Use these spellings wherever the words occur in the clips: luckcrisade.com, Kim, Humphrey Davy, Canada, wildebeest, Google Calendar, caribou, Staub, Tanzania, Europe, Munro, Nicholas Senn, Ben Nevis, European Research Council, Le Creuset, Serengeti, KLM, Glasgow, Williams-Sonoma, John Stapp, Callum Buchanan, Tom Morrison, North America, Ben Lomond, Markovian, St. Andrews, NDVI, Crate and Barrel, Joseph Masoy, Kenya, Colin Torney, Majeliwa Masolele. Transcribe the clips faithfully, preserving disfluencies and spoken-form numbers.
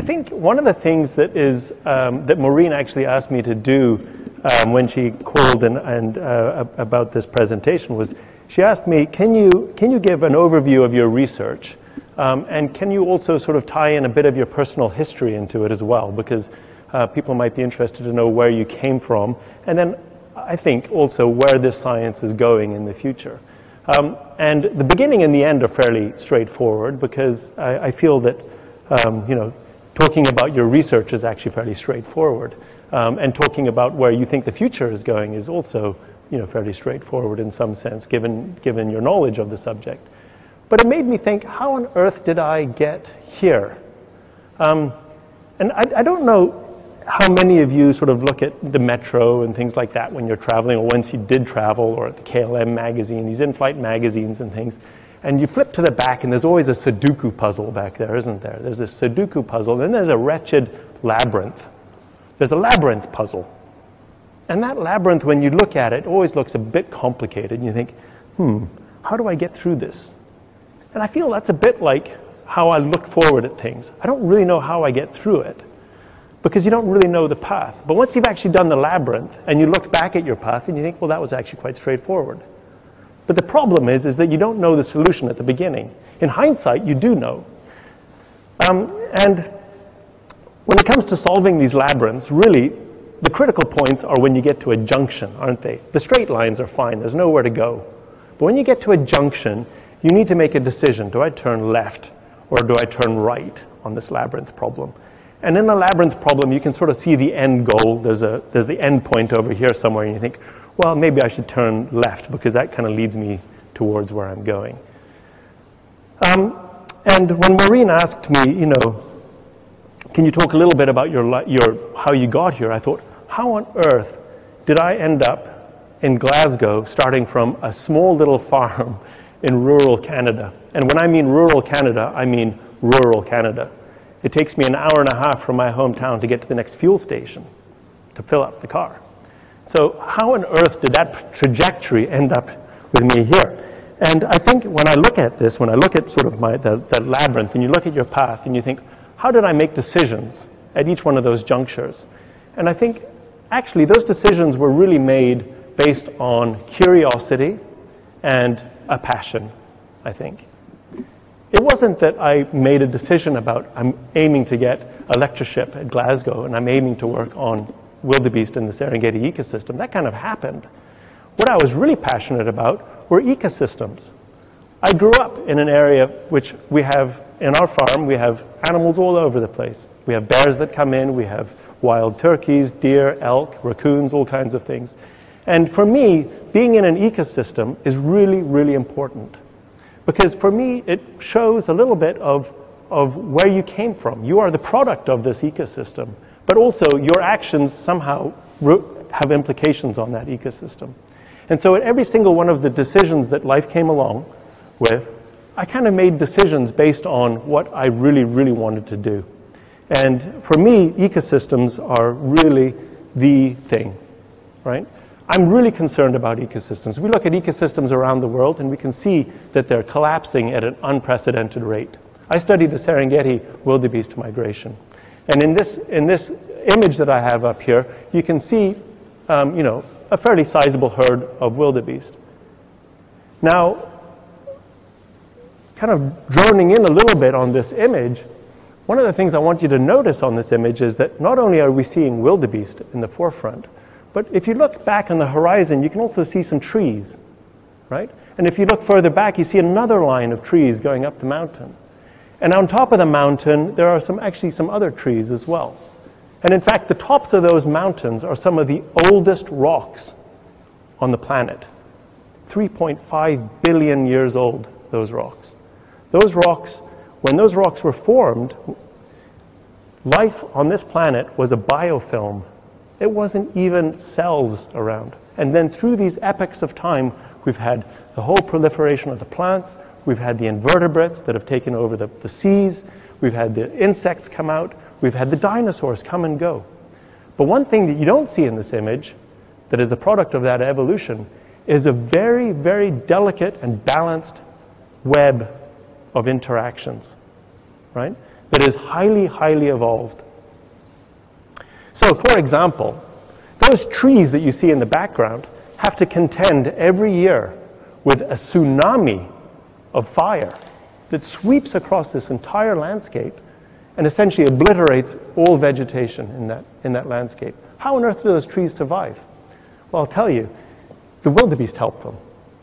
I think one of the things that is um, that Maureen actually asked me to do um, when she called and, and uh, about this presentation was she asked me, can you can you give an overview of your research, um, and can you also sort of tie in a bit of your personal history into it as well, because uh, people might be interested to know where you came from, and then I think also where this science is going in the future. Um, and the beginning and the end are fairly straightforward, because I, I feel that um, you know, talking about your research is actually fairly straightforward, um, and talking about where you think the future is going is also, you know, fairly straightforward in some sense, given given your knowledge of the subject. But it made me think, how on earth did I get here? Um, and I, I don't know how many of you sort of look at the metro and things like that when you're traveling, or once you did travel, or at the K L M magazine, these in-flight magazines and things, and you flip to the back and there's always a Sudoku puzzle back there, isn't there? There's this Sudoku puzzle, then there's a wretched labyrinth. There's a labyrinth puzzle. And that labyrinth, when you look at it, always looks a bit complicated, and you think, hmm, how do I get through this? And I feel that's a bit like how I look forward at things. I don't really know how I get through it, because you don't really know the path. But once you've actually done the labyrinth and you look back at your path and you think, well, that was actually quite straightforward. But the problem is, is that you don't know the solution at the beginning. In hindsight, you do know. Um, and when it comes to solving these labyrinths, really, the critical points are when you get to a junction, aren't they? The straight lines are fine, there's nowhere to go. But when you get to a junction, you need to make a decision. Do I turn left or do I turn right on this labyrinth problem? And in the labyrinth problem, you can sort of see the end goal. There's, a, there's the end point over here somewhere, and you think, well, maybe I should turn left, because that kind of leads me towards where I'm going. Um, and when Maureen asked me, you know, can you talk a little bit about your, your, how you got here, I thought, how on earth did I end up in Glasgow, starting from a small little farm in rural Canada? And when I mean rural Canada, I mean rural Canada. It takes me an hour and a half from my hometown to get to the next fuel station to fill up the car. So how on earth did that trajectory end up with me here? And I think when I look at this, when I look at sort of my, the, the labyrinth, and you look at your path and you think, how did I make decisions at each one of those junctures? And I think actually those decisions were really made based on curiosity and a passion, I think. It wasn't that I made a decision about, I'm aiming to get a lectureship at Glasgow and I'm aiming to work on wildebeest and the Serengeti ecosystem. That kind of happened. What I was really passionate about were ecosystems. I grew up in an area which we have, in our farm, we have animals all over the place. We have bears that come in, we have wild turkeys, deer, elk, raccoons, all kinds of things. And for me, being in an ecosystem is really, really important. Because for me, it shows a little bit of, of where you came from. You are the product of this ecosystem, but also your actions somehow have implications on that ecosystem. And so at every single one of the decisions that life came along with, I kind of made decisions based on what I really, really wanted to do. And for me, ecosystems are really the thing, right? I'm really concerned about ecosystems. We look at ecosystems around the world and we can see that they're collapsing at an unprecedented rate. I study the Serengeti wildebeest migration. And in this, in this image that I have up here, you can see um, you know, a fairly sizable herd of wildebeest. Now, kind of droning in a little bit on this image, one of the things I want you to notice on this image is that not only are we seeing wildebeest in the forefront, but if you look back on the horizon, you can also see some trees, right? And if you look further back, you see another line of trees going up the mountain. And on top of the mountain, there are some actually some other trees as well. And in fact, the tops of those mountains are some of the oldest rocks on the planet. three point five billion years old, those rocks. Those rocks, when those rocks were formed, life on this planet was a biofilm. It wasn't even cells around. And then through these epochs of time, we've had the whole proliferation of the plants, we've had the invertebrates that have taken over the, the seas, we've had the insects come out, we've had the dinosaurs come and go. But one thing that you don't see in this image that is the product of that evolution is a very, very delicate and balanced web of interactions, right? that is highly, highly evolved. So, for example, those trees that you see in the background have to contend every year with a tsunami of fire that sweeps across this entire landscape and essentially obliterates all vegetation in that, in that landscape. How on earth do those trees survive? Well, I'll tell you, the wildebeest helped them.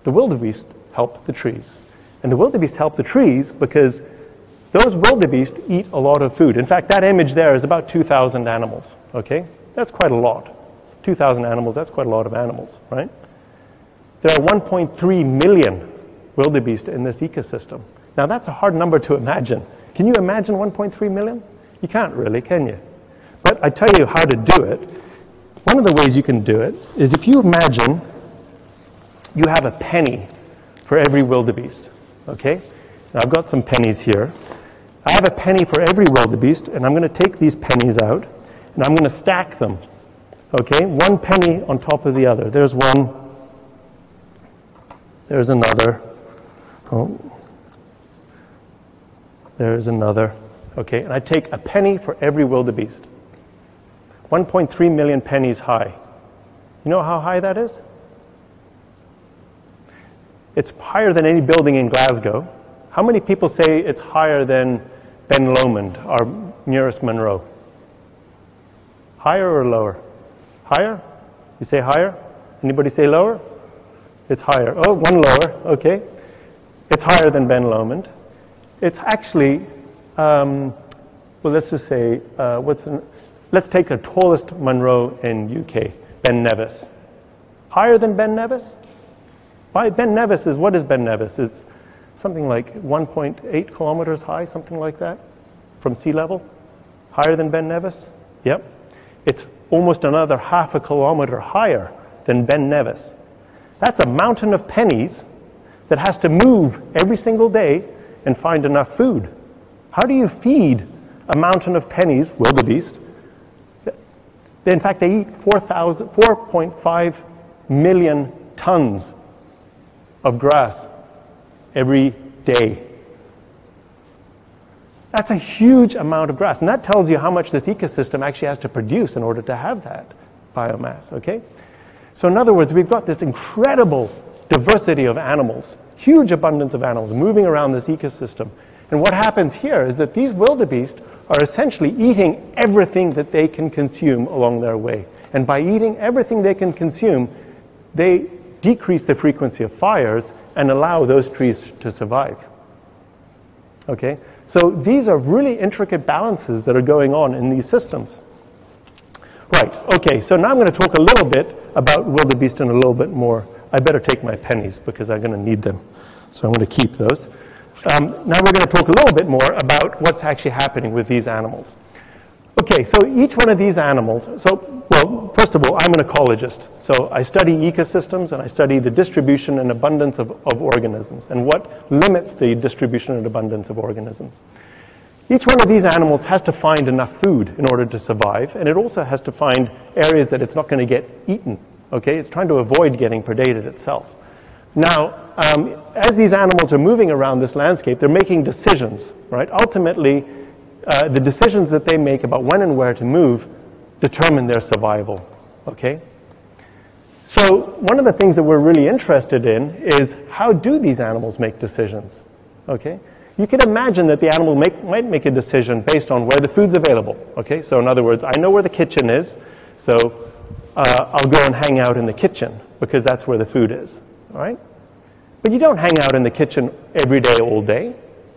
The wildebeest helped the trees. And the wildebeest helped the trees because those wildebeest eat a lot of food. In fact, that image there is about two thousand animals, okay? That's quite a lot. two thousand animals, that's quite a lot of animals, right? There are one point three million wildebeest in this ecosystem. Now, that's a hard number to imagine. Can you imagine one point three million? You can't really, can you? But I tell you how to do it. One of the ways you can do it is if you imagine you have a penny for every wildebeest, okay? Now, I've got some pennies here. I have a penny for every wildebeest, and I'm going to take these pennies out, and I'm going to stack them, okay? One penny on top of the other. There's one. There's another. Oh. There's another. Okay, and I take a penny for every wildebeest. one point three million pennies high. You know how high that is? It's higher than any building in Glasgow. How many people say it's higher than Ben Lomond, our nearest Munro? Higher or lower? Higher? You say higher? Anybody say lower? It's higher. Oh, one lower. Okay. It's higher than Ben Lomond. It's actually, um, well, let's just say, uh, what's an, let's take the tallest Munro in U K, Ben Nevis. Higher than Ben Nevis? Why? Ben Nevis is, what is Ben Nevis? It's something like one point eight kilometers high, something like that, from sea level. Higher than Ben Nevis? Yep. It's almost another half a kilometer higher than Ben Nevis. That's a mountain of pennies that has to move every single day and find enough food. How do you feed a mountain of pennies, wildebeest? In fact, they eat four point five million tons of grass every day. That's a huge amount of grass, and that tells you how much this ecosystem actually has to produce in order to have that biomass, okay? So in other words, we've got this incredible diversity of animals, huge abundance of animals moving around this ecosystem. And what happens here is that these wildebeest are essentially eating everything that they can consume along their way. And by eating everything they can consume, they decrease the frequency of fires and allow those trees to survive. Okay? So these are really intricate balances that are going on in these systems. Right, okay, so now I'm going to talk a little bit about wildebeest and a little bit more. I better take my pennies because I'm going to need them. So I'm going to keep those. Um, now we're going to talk a little bit more about what's actually happening with these animals. Okay, so each one of these animals, so, well, first of all, I'm an ecologist. So I study ecosystems and I study the distribution and abundance of, of organisms and what limits the distribution and abundance of organisms. Each one of these animals has to find enough food in order to survive, and it also has to find areas that it's not going to get eaten. Okay, it's trying to avoid getting predated itself. Now, um, as these animals are moving around this landscape, they're making decisions, right? Ultimately, uh, the decisions that they make about when and where to move determine their survival, okay? So one of the things that we're really interested in is how do these animals make decisions, okay? You can imagine that the animal make, might make a decision based on where the food's available, okay? So in other words, I know where the kitchen is, so Uh, I'll go and hang out in the kitchen because that's where the food is, all right? But you don't hang out in the kitchen every day, all day.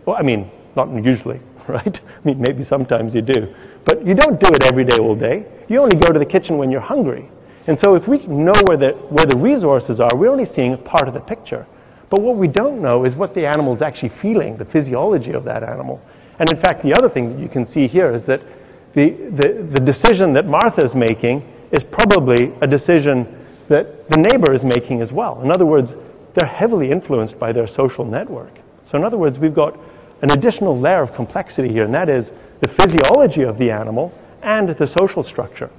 Well, I mean, not usually, right? I mean, maybe sometimes you do. But you don't do it every day, all day. You only go to the kitchen when you're hungry. And so if we know where the, where the resources are, we're only seeing part of the picture. But what we don't know is what the animal's actually feeling, the physiology of that animal. And in fact, the other thing that you can see here is that the, the, the decision that Martha's making is probably a decision that the neighbor is making as well. In other words, they're heavily influenced by their social network. So in other words, we've got an additional layer of complexity here, and that is the physiology of the animal and the social structure.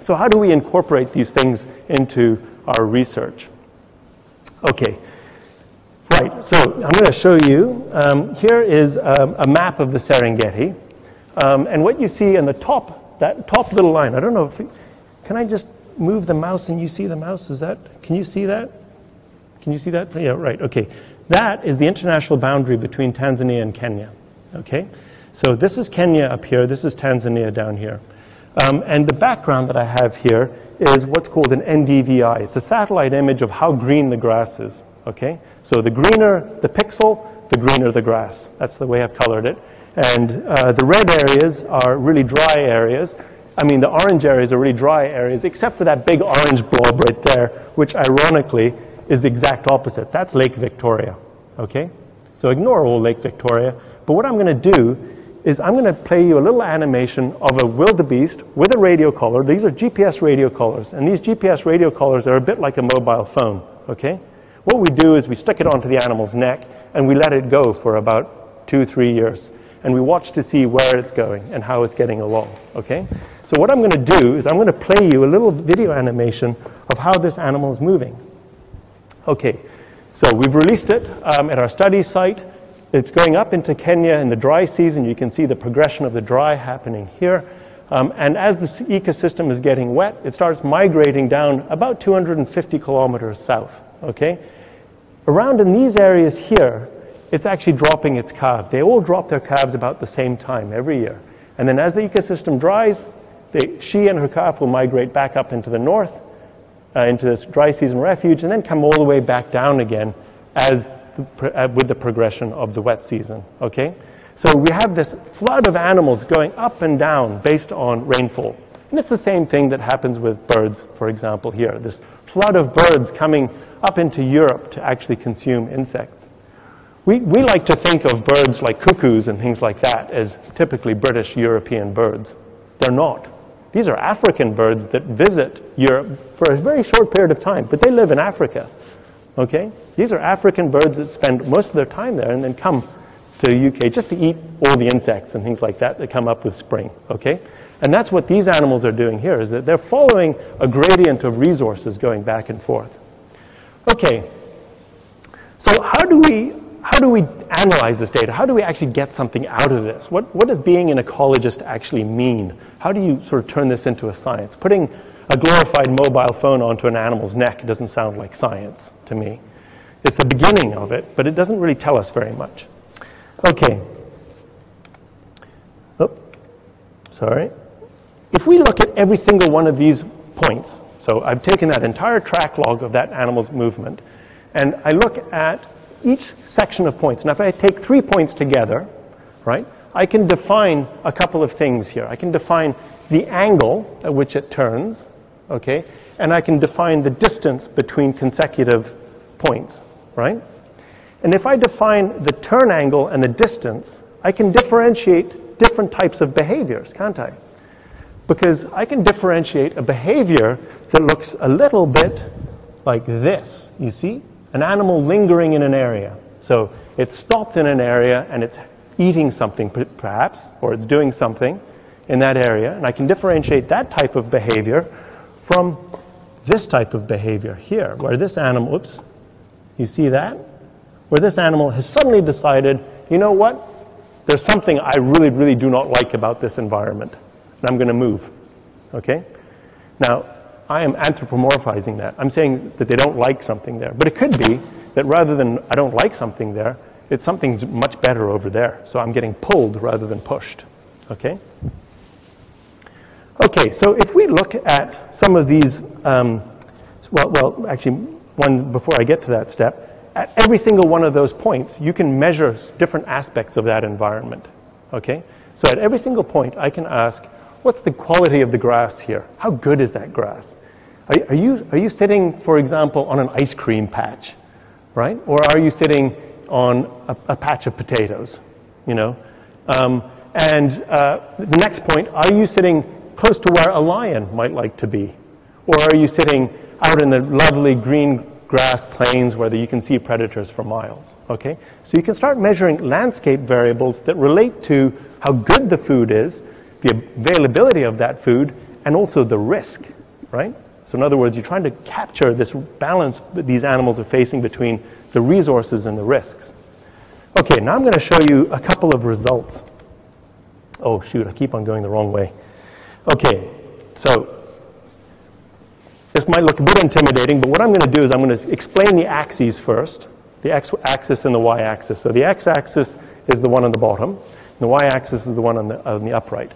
So how do we incorporate these things into our research? Okay, right, so I'm going to show you. Um, here is um, a map of the Serengeti. Um, and what you see in the top, that top little line, I don't know if, it, can I just move the mouse and you see the mouse? Is that, can you see that? Can you see that? Yeah, right, okay. That is the international boundary between Tanzania and Kenya, okay? So this is Kenya up here, this is Tanzania down here. Um, and the background that I have here is what's called an N D V I. It's a satellite image of how green the grass is, okay? So the greener the pixel, the greener the grass. That's the way I've colored it. And uh, the red areas are really dry areas. I mean, the orange areas are really dry areas, except for that big orange blob right there, which ironically is the exact opposite. That's Lake Victoria, okay? So ignore all Lake Victoria. But what I'm going to do is I'm going to play you a little animation of a wildebeest with a radio collar. These are G P S radio collars, and these G P S radio collars are a bit like a mobile phone, okay? What we do is we stick it onto the animal's neck, and we let it go for about two, three years. And we watch to see where it's going and how it's getting along, okay? So what I'm going to do is I'm going to play you a little video animation of how this animal is moving. Okay, so we've released it um, at our study site. It's going up into Kenya in the dry season. You can see the progression of the dry happening here. Um, and as the ecosystem is getting wet, it starts migrating down about two hundred fifty kilometers south, okay? Around in these areas here, it's actually dropping its calves. They all drop their calves about the same time every year. And then as the ecosystem dries, they, she and her calf will migrate back up into the north, uh, into this dry season refuge, and then come all the way back down again as the, uh, with the progression of the wet season, okay? So we have this flood of animals going up and down based on rainfall. And it's the same thing that happens with birds, for example, here. This flood of birds coming up into Europe to actually consume insects. We, we like to think of birds like cuckoos and things like that as typically British European birds. They're not. These are African birds that visit Europe for a very short period of time, but they live in Africa, okay? These are African birds that spend most of their time there and then come to the U K just to eat all the insects and things like that that come up with spring, okay? And that's what these animals are doing here, is that they're following a gradient of resources going back and forth. Okay, so how do we... How do we analyze this data? How do we actually get something out of this? What, what does being an ecologist actually mean? How do you sort of turn this into a science? Putting a glorified mobile phone onto an animal's neck doesn't sound like science to me. It's the beginning of it, but it doesn't really tell us very much. Okay. Oh, sorry. If we look at every single one of these points, so I've taken that entire track log of that animal's movement, and I look at each section of points. Now, if I take three points together, right, I can define a couple of things here. I can define the angle at which it turns, okay, and I can define the distance between consecutive points, right? And if I define the turn angle and the distance, I can differentiate different types of behaviors, can't I? Because I can differentiate a behavior that looks a little bit like this, you see? An animal lingering in an area. So it's stopped in an area and it's eating something perhaps, or it's doing something in that area. And I can differentiate that type of behavior from this type of behavior here, where this animal, oops, you see that? Where this animal has suddenly decided, you know what? There's something I really, really do not like about this environment, and I'm going to move, okay? Now, I am anthropomorphizing that. I'm saying that they don't like something there. But it could be that rather than I don't like something there, it's something's much better over there. So I'm getting pulled rather than pushed, okay? Okay, so if we look at some of these, um, well, well, actually, one before I get to that step, at every single one of those points, you can measure different aspects of that environment, okay? So at every single point, I can ask, what's the quality of the grass here? How good is that grass? Are, are, you, are you sitting, for example, on an ice cream patch, right? Or are you sitting on a, a patch of potatoes, you know? Um, and uh, the next point, are you sitting close to where a lion might like to be? Or are you sitting out in the lovely green grass plains where you can see predators for miles, okay? So you can start measuring landscape variables that relate to how good the food is, the availability of that food, and also the risk, right? So in other words, you're trying to capture this balance that these animals are facing between the resources and the risks. Okay, now I'm going to show you a couple of results. Oh, shoot, I keep on going the wrong way. Okay, so this might look a bit intimidating, but what I'm going to do is I'm going to explain the axes first, the x-axis and the y-axis. So the x-axis is the one on the bottom, and the y-axis is the one on the, on the upright.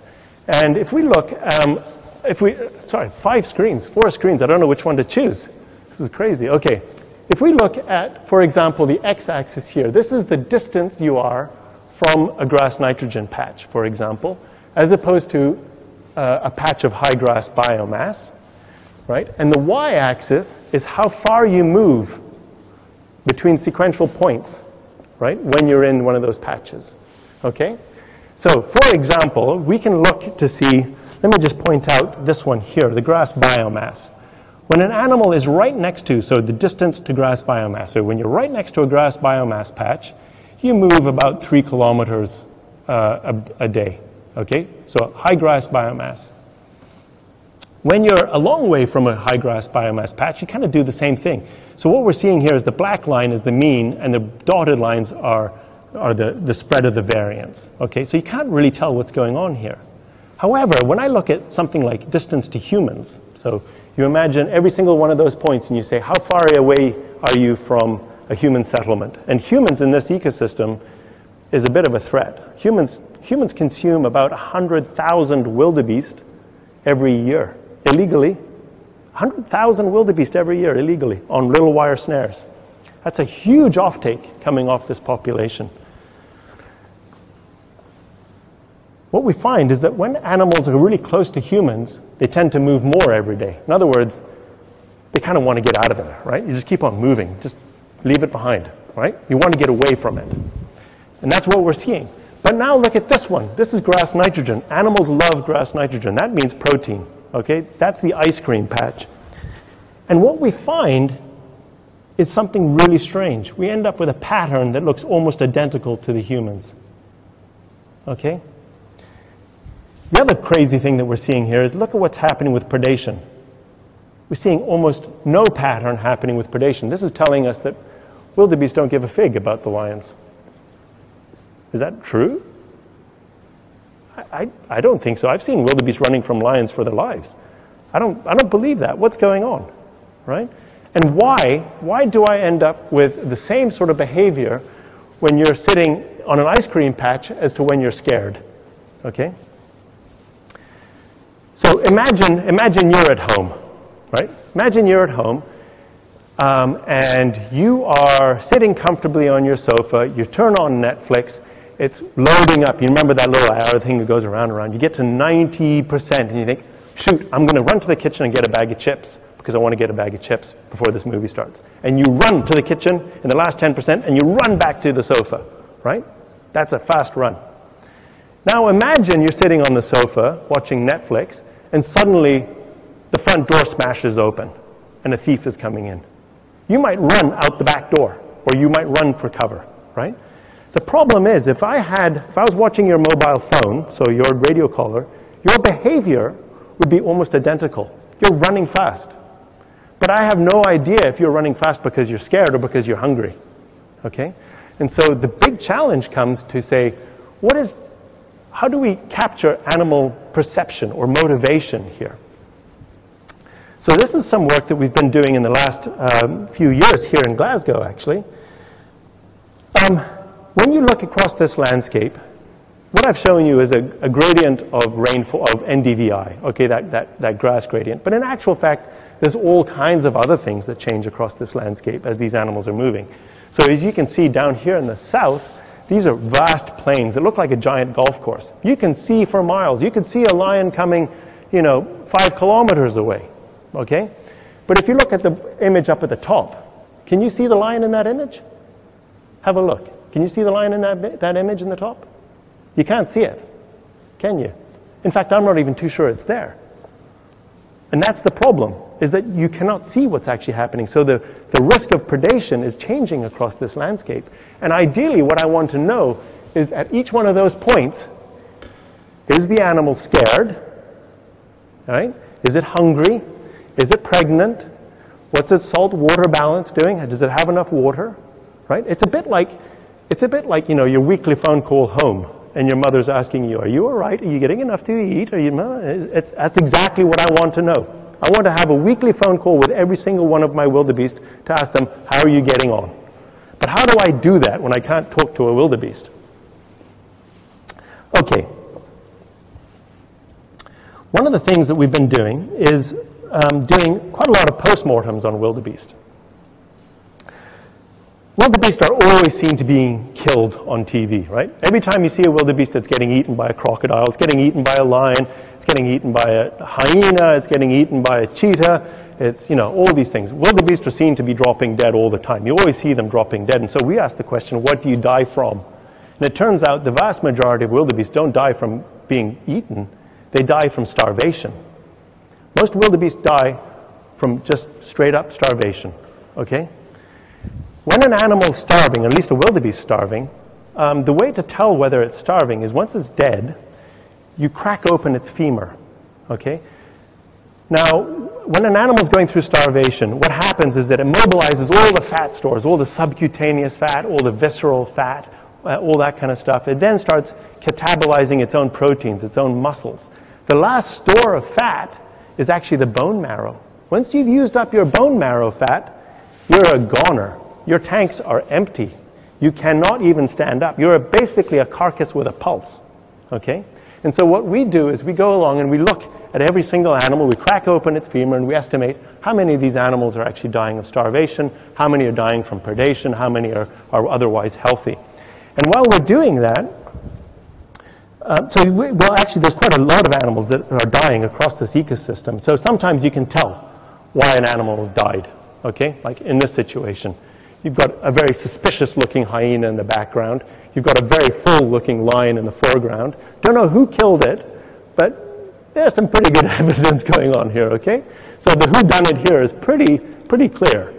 And if we look, um, if we, sorry, five screens, four screens, I don't know which one to choose. This is crazy. Okay, if we look at, for example, the x-axis here, this is the distance you are from a grass nitrogen patch, for example, as opposed to uh, a patch of high grass biomass, right? And the y-axis is how far you move between sequential points, right, when you're in one of those patches, okay? So, for example, we can look to see, let me just point out this one here, the grass biomass. When an animal is right next to, so the distance to grass biomass, so when you're right next to a grass biomass patch, you move about three kilometers uh, a, a day, okay? So high grass biomass. When you're a long way from a high grass biomass patch, you kind of do the same thing. So what we're seeing here is the black line is the mean and the dotted lines are, are the, the spread of the variance, okay? So you can't really tell what's going on here. However, when I look at something like distance to humans, so you imagine every single one of those points and you say, how far away are you from a human settlement? And humans in this ecosystem is a bit of a threat. Humans, humans consume about one hundred thousand wildebeest every year, illegally. one hundred thousand wildebeest every year, illegally, on little wire snares. That's a huge offtake coming off this population. What we find is that when animals are really close to humans, they tend to move more every day. In other words, they kind of want to get out of there, right? You just keep on moving. Just leave it behind, right? You want to get away from it. And that's what we're seeing. But now look at this one. This is grass nitrogen. Animals love grass nitrogen. That means protein, okay? That's the ice cream patch. And what we find is something really strange. We end up with a pattern that looks almost identical to the humans, okay? The other crazy thing that we're seeing here is look at what's happening with predation. We're seeing almost no pattern happening with predation. This is telling us that wildebeest don't give a fig about the lions. Is that true? I, I, I don't think so. I've seen wildebeest running from lions for their lives. I don't, I don't believe that. What's going on, right? And why, why do I end up with the same sort of behavior when you're sitting on an ice cream patch as to when you're scared, okay? So imagine, imagine you're at home, right? Imagine you're at home. Um, and you are sitting comfortably on your sofa, you turn on Netflix, it's loading up. You remember that little hour thing that goes around and around. You get to ninety percent and you think, shoot, I'm going to run to the kitchen and get a bag of chips because I want to get a bag of chips before this movie starts. And you run to the kitchen in the last ten percent and you run back to the sofa, right? That's a fast run. Now imagine you're sitting on the sofa watching Netflix and suddenly the front door smashes open and a thief is coming in. You might run out the back door, or you might run for cover, right? The problem is, if I had, if I was watching your mobile phone, so your radio caller, your behavior would be almost identical. You're running fast. But I have no idea if you're running fast because you're scared or because you're hungry, okay? And so the big challenge comes to say, what is, how do we capture animal perception or motivation here? So this is some work that we've been doing in the last um, few years here in Glasgow, actually. Um, when you look across this landscape, what I've shown you is a, a gradient of rainfall, of N D V I, okay, that, that, that grass gradient. But in actual fact, there's all kinds of other things that change across this landscape as these animals are moving. So as you can see down here in the south, these are vast plains that look like a giant golf course. You can see for miles. You can see a lion coming, you know, five kilometers away. Okay? But if you look at the image up at the top, can you see the lion in that image? Have a look. Can you see the lion in that, that image in the top? You can't see it, can you? In fact, I'm not even too sure it's there. And that's the problem, is that you cannot see what's actually happening. So the, the risk of predation is changing across this landscape. And ideally, what I want to know is at each one of those points, is the animal scared? All right? Is it hungry? Is it pregnant? What's its salt water balance doing? Does it have enough water? Right? It's a bit like, it's a bit like, you know, your weekly phone call home and your mother's asking you, are you all right? Are you getting enough to eat? Are you not? It's, that's exactly what I want to know. I want to have a weekly phone call with every single one of my wildebeest to ask them, how are you getting on? But how do I do that when I can't talk to a wildebeest? Okay. One of the things that we've been doing is um, doing quite a lot of postmortems on wildebeest. Wildebeest are always seen to being killed on T V, right? Every time you see a wildebeest, it's getting eaten by a crocodile, it's getting eaten by a lion, it's getting eaten by a hyena, it's getting eaten by a cheetah, it's, you know, all these things. Wildebeest are seen to be dropping dead all the time. You always see them dropping dead. And so we ask the question, what do you die from? And it turns out the vast majority of wildebeest don't die from being eaten. They die from starvation. Most wildebeest die from just straight up starvation, okay? When an animal is starving, at least a wildebeest starving, um, the way to tell whether it's starving is once it's dead, you crack open its femur, okay? Now, when an animal is going through starvation, what happens is that it mobilizes all the fat stores, all the subcutaneous fat, all the visceral fat, uh, all that kind of stuff. It then starts catabolizing its own proteins, its own muscles. The last store of fat is actually the bone marrow. Once you've used up your bone marrow fat, you're a goner. Your tanks are empty. You cannot even stand up. You're basically a carcass with a pulse, okay? And so what we do is we go along and we look at every single animal, we crack open its femur, and we estimate how many of these animals are actually dying of starvation, how many are dying from predation, how many are, are otherwise healthy. And while we're doing that, uh, so we, well, actually there's quite a lot of animals that are dying across this ecosystem. So sometimes you can tell why an animal died, okay? Like in this situation. You've got a very suspicious-looking hyena in the background. You've got a very full-looking lion in the foreground. Don't know who killed it, but there's some pretty good evidence going on here, okay? So the whodunit here is pretty, pretty clear.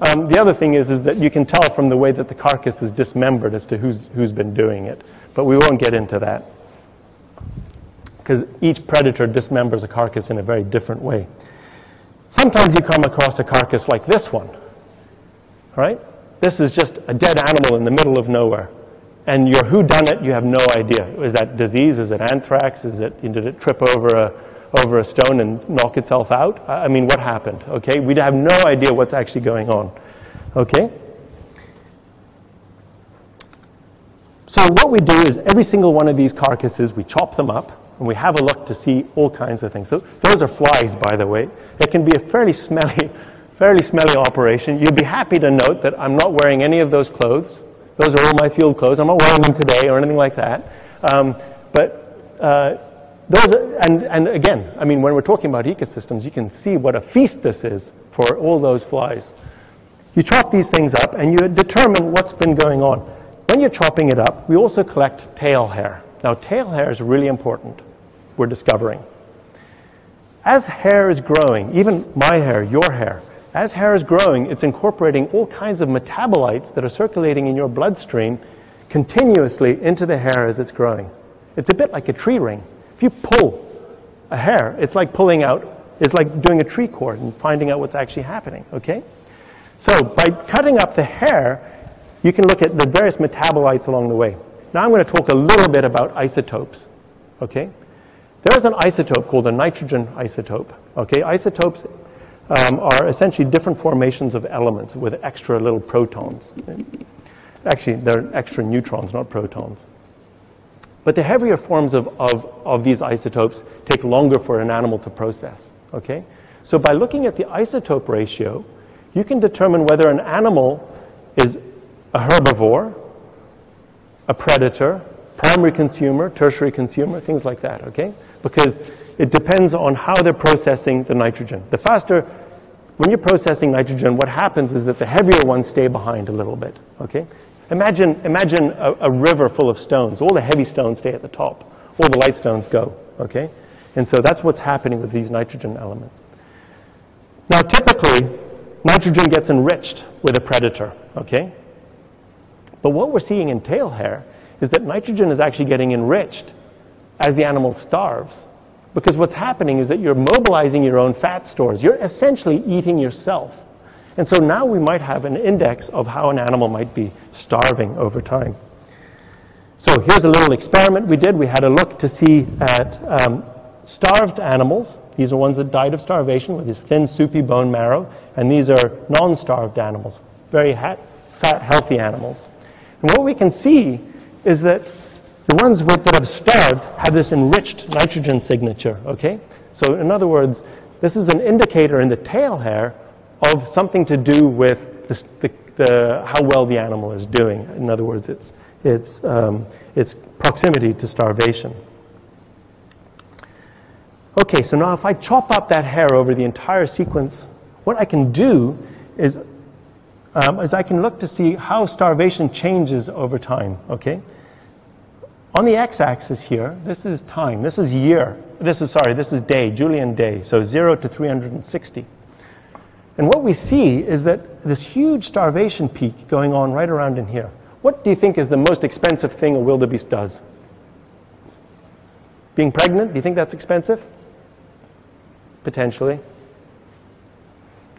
Um, the other thing is, is that you can tell from the way that the carcass is dismembered as to who's, who's been doing it. But we won't get into that, because each predator dismembers a carcass in a very different way. Sometimes you come across a carcass like this one. Right? This is just a dead animal in the middle of nowhere. And your whodunit, you have no idea. Is that disease? Is it anthrax? Is it, did it trip over a, over a stone and knock itself out? I mean, what happened? Okay? We'd have no idea what's actually going on. Okay? So what we do is every single one of these carcasses, we chop them up, and we have a look to see all kinds of things. So those are flies, by the way. It can be a fairly smelly... fairly smelly operation. You'd be happy to note that I'm not wearing any of those clothes. Those are all my field clothes. I'm not wearing them today or anything like that. Um, but uh, those are, and, and again, I mean, when we're talking about ecosystems, you can see what a feast this is for all those flies. You chop these things up and you determine what's been going on. When you're chopping it up, we also collect tail hair. Now, tail hair is really important, we're discovering. As hair is growing, even my hair, your hair, as hair is growing, it's incorporating all kinds of metabolites that are circulating in your bloodstream continuously into the hair as it's growing. It's a bit like a tree ring. If you pull a hair, it's like pulling out, it's like doing a tree cord and finding out what's actually happening, okay? So by cutting up the hair, you can look at the various metabolites along the way. Now I'm going to talk a little bit about isotopes, okay? There is an isotope called a nitrogen isotope, okay? Isotopes Um, are essentially different formations of elements with extra little protons. Actually, they're extra neutrons, not protons. But the heavier forms of, of, of these isotopes take longer for an animal to process, okay? So by looking at the isotope ratio, you can determine whether an animal is a herbivore, a predator, primary consumer, tertiary consumer, things like that, okay? Because it depends on how they're processing the nitrogen. The faster, when you're processing nitrogen, what happens is that the heavier ones stay behind a little bit, okay? Imagine, imagine a, a river full of stones. All the heavy stones stay at the top. All the light stones go, okay? And so that's what's happening with these nitrogen elements. Now, typically, nitrogen gets enriched with a predator, okay? But what we're seeing in tail hair is that nitrogen is actually getting enriched as the animal starves, Because what's happening is that you're mobilizing your own fat stores. You're essentially eating yourself. And so now we might have an index of how an animal might be starving over time. So here's a little experiment we did. We had a look to see at um, starved animals. These are ones that died of starvation with this thin, soupy bone marrow. And these are non-starved animals, very fat, healthy animals. And what we can see is that the ones with, that have starved have this enriched nitrogen signature, okay? So in other words, this is an indicator in the tail hair of something to do with this, the, the, how well the animal is doing. In other words, it's, it's, um, it's proximity to starvation. Okay, so now if I chop up that hair over the entire sequence, what I can do is, um, is I can look to see how starvation changes over time, okay? On the x-axis here, this is time, this is year, this is, sorry, this is day, Julian day, so zero to three hundred sixty. And what we see is that this huge starvation peak going on right around in here. What do you think is the most expensive thing a wildebeest does? Being pregnant, do you think that's expensive? Potentially.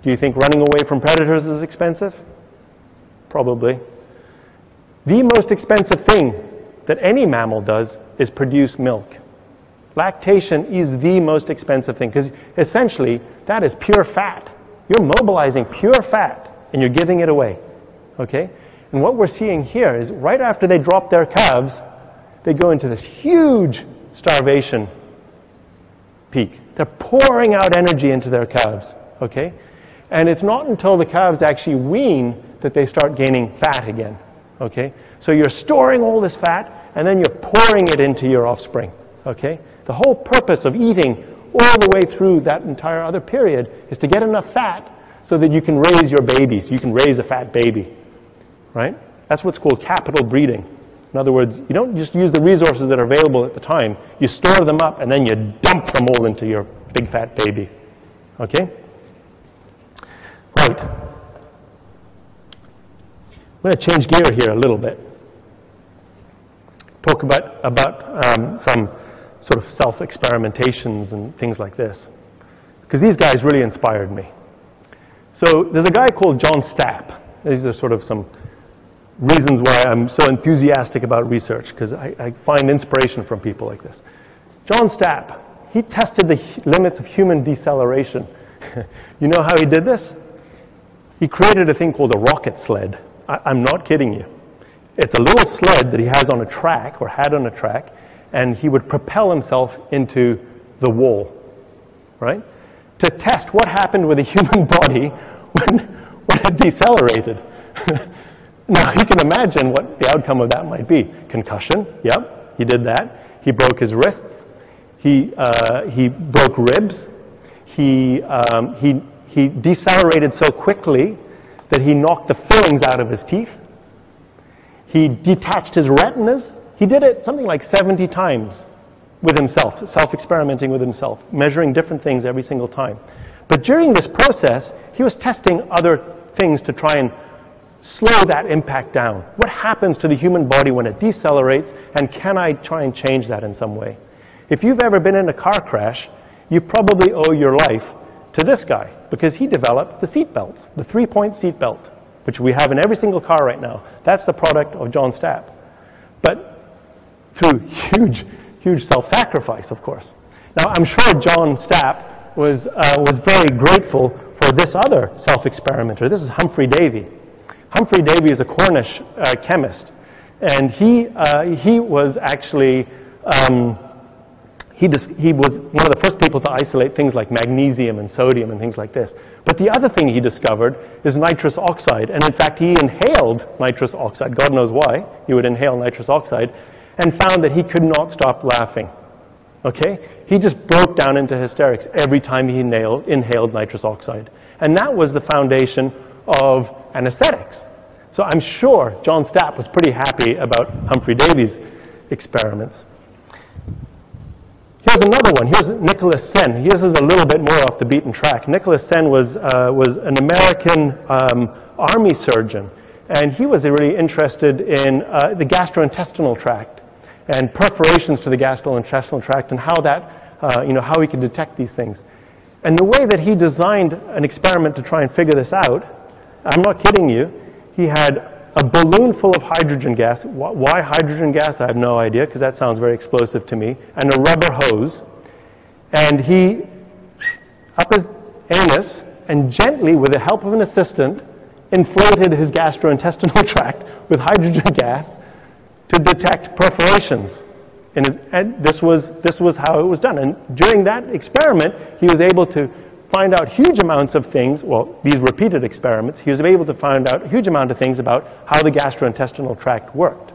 Do you think running away from predators is expensive? Probably. The most expensive thing that any mammal does is produce milk. Lactation is the most expensive thing because essentially that is pure fat. You're mobilizing pure fat and you're giving it away, okay? And what we're seeing here is right after they drop their calves, they go into this huge starvation peak. They're pouring out energy into their calves, okay? And it's not until the calves actually wean that they start gaining fat again, okay? So you're storing all this fat and then you're pouring it into your offspring, okay? The whole purpose of eating all the way through that entire other period is to get enough fat so that you can raise your babies. You can raise a fat baby, right? That's what's called capital breeding. In other words, you don't just use the resources that are available at the time. You store them up and then you dump them all into your big fat baby, okay? Right. I'm going to change gear here a little bit. Talk about, about um, some sort of self-experimentations and things like this. Because these guys really inspired me. So there's a guy called John Stapp. These are sort of some reasons why I'm so enthusiastic about research, because I, I find inspiration from people like this. John Stapp, he tested the limits of human deceleration. You know how he did this? He created a thing called a rocket sled. I, I'm not kidding you. It's a little sled that he has on a track, or had on a track, and he would propel himself into the wall, right? To test what happened with a human body when, when it decelerated. Now, you can imagine what the outcome of that might be. Concussion, yep, he did that. He broke his wrists. He, uh, he broke ribs. He, um, he, he decelerated so quickly that he knocked the fillings out of his teeth. He detached his retinas. He did it something like seventy times with himself, self-experimenting with himself, measuring different things every single time. But during this process, he was testing other things to try and slow that impact down. What happens to the human body when it decelerates, and can I try and change that in some way? If you've ever been in a car crash, you probably owe your life to this guy, because he developed the seat belts, the three-point seat belt, which we have in every single car right now. That's the product of John Stapp. But through huge, huge self-sacrifice, of course. Now, I'm sure John Stapp was, uh, was very grateful for this other self-experimenter. This is Humphrey Davy. Humphrey Davy is a Cornish uh, chemist, and he, uh, he was actually, um, he, he was one of the first people to isolate things like magnesium and sodium and things like this. But the other thing he discovered is nitrous oxide, and in fact, he inhaled nitrous oxide. God knows why he would inhale nitrous oxide, and found that he could not stop laughing, okay? He just broke down into hysterics every time he inhaled, inhaled nitrous oxide. And that was the foundation of anesthetics. So I'm sure John Stapp was pretty happy about Humphrey Davy's experiments. Here's another one. Here's Nicholas Senn. This is a little bit more off the beaten track. Nicholas Senn was, uh, was an American um, army surgeon, and he was really interested in uh, the gastrointestinal tract and perforations to the gastrointestinal tract and how that uh, you know, how we can detect these things. And the way that he designed an experiment to try and figure this out, I'm not kidding you, he had a balloon full of hydrogen gas. Why hydrogen gas? I have no idea, because that sounds very explosive to me. And a rubber hose. And he, up his anus, and gently, with the help of an assistant, inflated his gastrointestinal tract with hydrogen gas to detect perforations. And, his, and this, was, this was how it was done. And during that experiment, he was able to find out huge amounts of things. Well, these repeated experiments, he was able to find out a huge amount of things about how the gastrointestinal tract worked.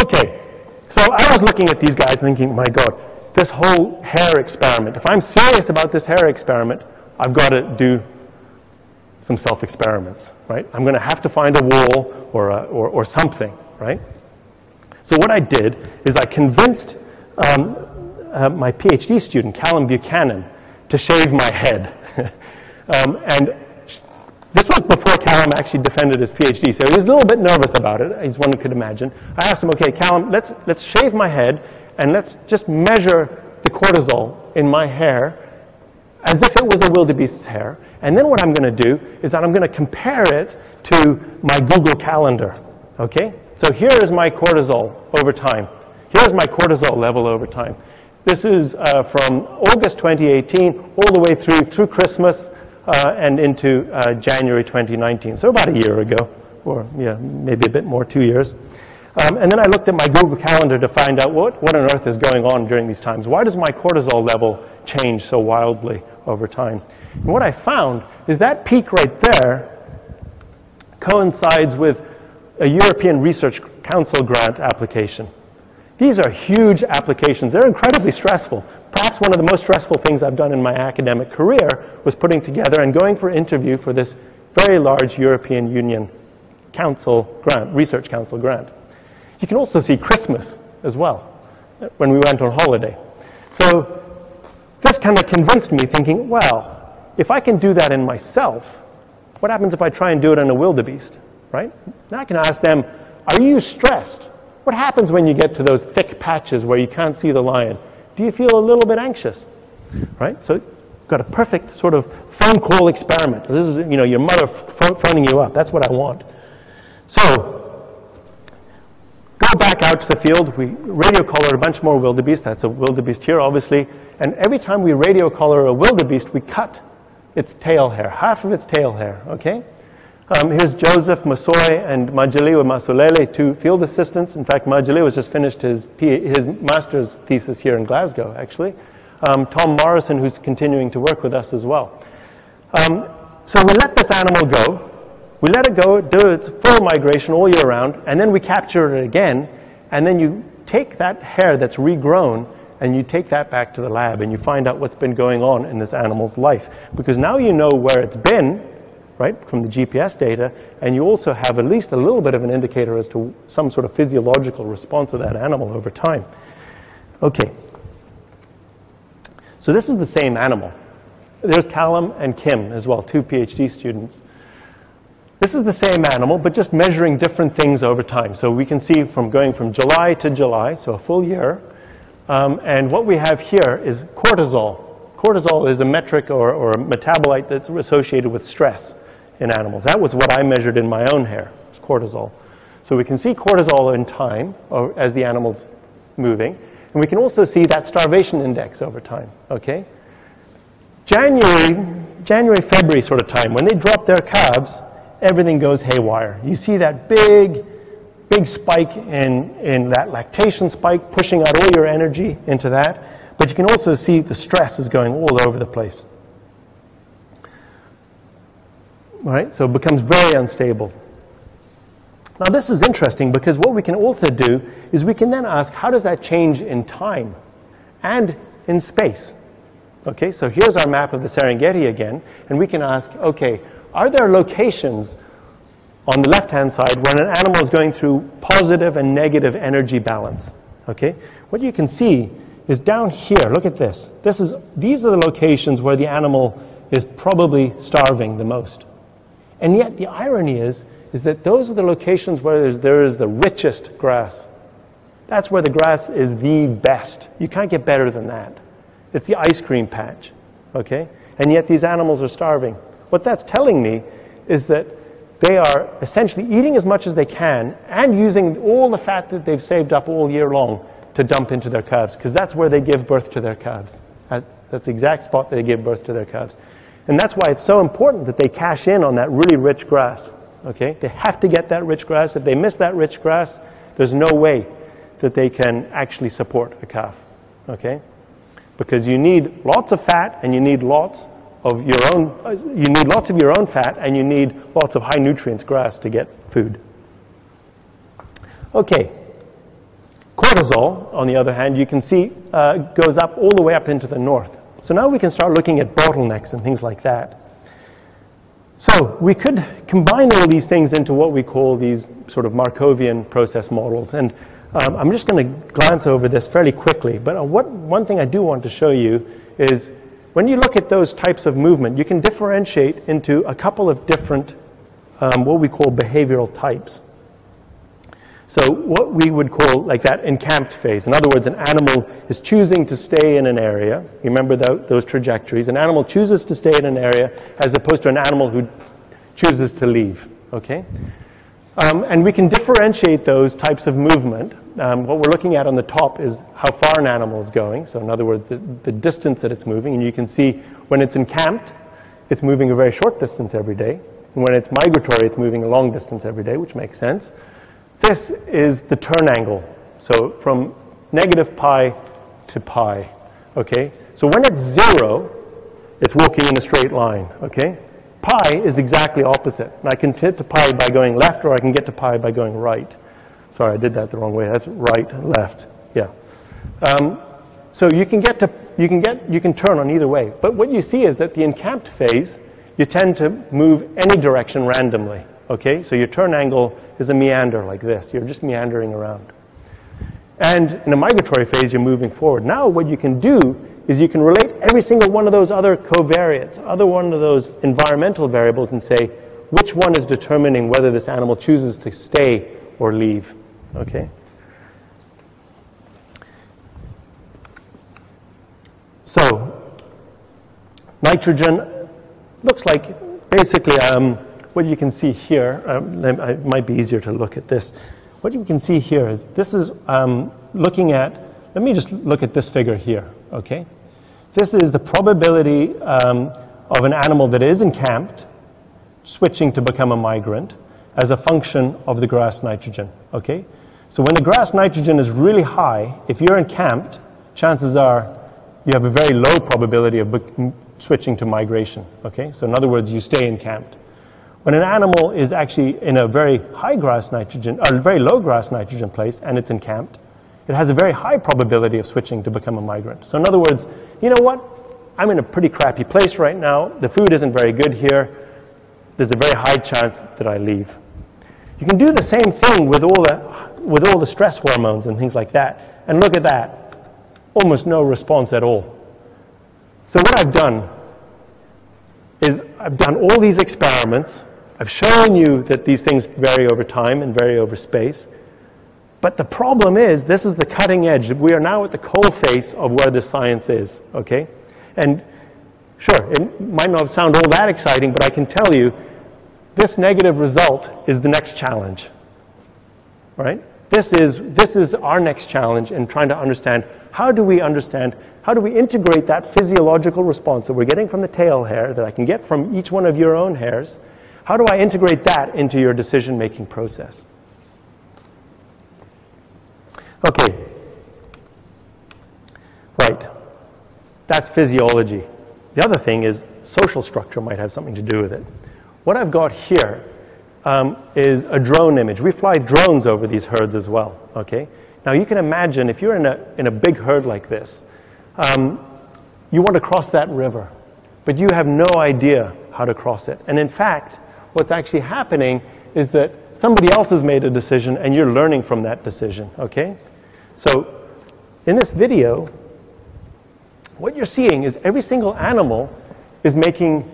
Okay, so I was looking at these guys thinking, my God, this whole hair experiment, if I'm serious about this hair experiment, I've got to do some self-experiments, right? I'm going to have to find a wall or, a, or, or something, right? So what I did is I convinced um, uh, my PhD student, Callum Buchanan, to shave my head. um, and this was before Callum actually defended his PhD, so he was a little bit nervous about it, as one could imagine. I asked him, okay, Callum, let's, let's shave my head, and let's just measure the cortisol in my hair as if it was a wildebeest's hair. And then what I'm going to do is that I'm going to compare it to my Google Calendar, okay? So here is my cortisol over time. Here's my cortisol level over time. This is uh, from August twenty eighteen all the way through through Christmas uh, and into uh, January twenty nineteen. So about a year ago, or yeah, maybe a bit more, two years. Um, and then I looked at my Google Calendar to find out what, what on earth is going on during these times. Why does my cortisol level change so wildly over time? And what I found is that peak right there coincides with a European Research Council grant application. These are huge applications. They're incredibly stressful. Perhaps one of the most stressful things I've done in my academic career was putting together and going for interview for this very large European Union Council grant, Research Council grant. You can also see Christmas as well, when we went on holiday. So this kind of convinced me, thinking, well, if I can do that in myself, what happens if I try and do it in a wildebeest, right? Now I can ask them, are you stressed? What happens when you get to those thick patches where you can't see the lion? Do you feel a little bit anxious? Right? So you've got a perfect sort of phone call experiment. This is, you know, your mother phoning you up. That's what I want. So go back out to the field. We radio collared a bunch more wildebeest. That's a wildebeest here, obviously. And every time we radio collar a wildebeest, we cut its tail hair, half of its tail hair, okay? Um, here's Joseph Masoy and Majeliwa Masolele, two field assistants. In fact, Majeliwa's just finished his, P his master's thesis here in Glasgow, actually. Um, Tom Morrison, who's continuing to work with us as well. Um, so we let this animal go. We let it go, do its full migration all year round, and then we capture it again. And then you take that hair that's regrown, and you take that back to the lab, and you find out what's been going on in this animal's life. Because now you know where it's been, right, from the G P S data, and you also have at least a little bit of an indicator as to some sort of physiological response of that animal over time. Okay. So this is the same animal. There's Callum and Kim as well, two PhD students. This is the same animal, but just measuring different things over time. So we can see from going from July to July, so a full year, um, and what we have here is cortisol. Cortisol is a metric or, or a metabolite that's associated with stress in animals. That was what I measured in my own hair, was cortisol. So we can see cortisol in time or as the animal's moving. And we can also see that starvation index over time, okay? January, January, February sort of time, when they drop their calves, everything goes haywire. You see that big, big spike in, in that lactation spike, pushing out all your energy into that. But you can also see the stress is going all over the place. All right, so it becomes very unstable. Now this is interesting because what we can also do is we can then ask, how does that change in time and in space? Okay, so here's our map of the Serengeti again, and we can ask, okay, are there locations on the left-hand side when an animal is going through positive and negative energy balance? Okay, what you can see is down here, look at this. This is, these are the locations where the animal is probably starving the most. And yet the irony is, is that those are the locations where there's, there is the richest grass. That's where the grass is the best. You can't get better than that, It's the ice cream patch, okay? And yet these animals are starving. What that's telling me is that they are essentially eating as much as they can and using all the fat that they've saved up all year long to dump into their calves, because that's where they give birth to their calves. That's the exact spot they give birth to their calves. And that's why it's so important that they cash in on that really rich grass, okay? They have to get that rich grass. If they miss that rich grass, there's no way that they can actually support a calf, okay? Because you need lots of fat and you need lots of your own, you need lots of your own fat and you need lots of high nutrients grass to get food. Okay, cortisol, on the other hand, you can see uh, goes up all the way up into the north. So now we can start looking at bottlenecks and things like that. So we could combine all these things into what we call these sort of Markovian process models. And um, I'm just going to glance over this fairly quickly. But what, one thing I do want to show you is when you look at those types of movement, you can differentiate into a couple of different um, what we call behavioral types. So what we would call like that encamped phase. In other words, an animal is choosing to stay in an area. You remember the, those trajectories. An animal chooses to stay in an area as opposed to an animal who chooses to leave, okay? Um, and we can differentiate those types of movement. Um, what we're looking at on the top is how far an animal is going. So in other words, the, the distance that it's moving. And you can see when it's encamped, it's moving a very short distance every day. And when it's migratory, it's moving a long distance every day, which makes sense. This is the turn angle, so from negative pi to pi, okay? So when it's zero, it's walking in a straight line, okay? Pi is exactly opposite. And I can get to pi by going left, or I can get to pi by going right. Sorry, I did that the wrong way. That's right, left, yeah. Um, so you can get to, you can get, you can turn on either way. But what you see is that the encamped phase, you tend to move any direction randomly. Okay, so your turn angle is a meander like this. You're just meandering around. And in a migratory phase, you're moving forward. Now what you can do is you can relate every single one of those other covariates, other one of those environmental variables and say, which one is determining whether this animal chooses to stay or leave, okay? So, nitrogen looks like basically... Um, what you can see here, um, it might be easier to look at this. What you can see here is this is um, looking at, let me just look at this figure here, okay? This is the probability um, of an animal that is encamped switching to become a migrant as a function of the grass nitrogen, okay? So when the grass nitrogen is really high, if you're encamped, chances are you have a very low probability of switching to migration, okay? So in other words, you stay encamped. When an animal is actually in a very high grass nitrogen, or very low grass nitrogen place, and it's encamped, it has a very high probability of switching to become a migrant. So in other words, you know what? I'm in a pretty crappy place right now. The food isn't very good here. There's a very high chance that I leave. You can do the same thing with all the, with all the stress hormones and things like that. And look at that. Almost no response at all. So what I've done is I've done all these experiments. I've shown you that these things vary over time and vary over space. But the problem is, this is the cutting edge. We are now at the coalface of where the science is, okay? And sure, it might not sound all that exciting, but I can tell you, this negative result is the next challenge, right? This is, this is our next challenge in trying to understand, how do we understand, how do we integrate that physiological response that we're getting from the tail hair, that I can get from each one of your own hairs, how do I integrate that into your decision-making process? Okay. Right. That's physiology. The other thing is social structure might have something to do with it. What I've got here um, is a drone image. We fly drones over these herds as well, okay? Now you can imagine if you're in a, in a big herd like this, um, you want to cross that river, but you have no idea how to cross it. And in fact, what's actually happening is that somebody else has made a decision and you're learning from that decision, okay? So in this video, what you're seeing is every single animal is making,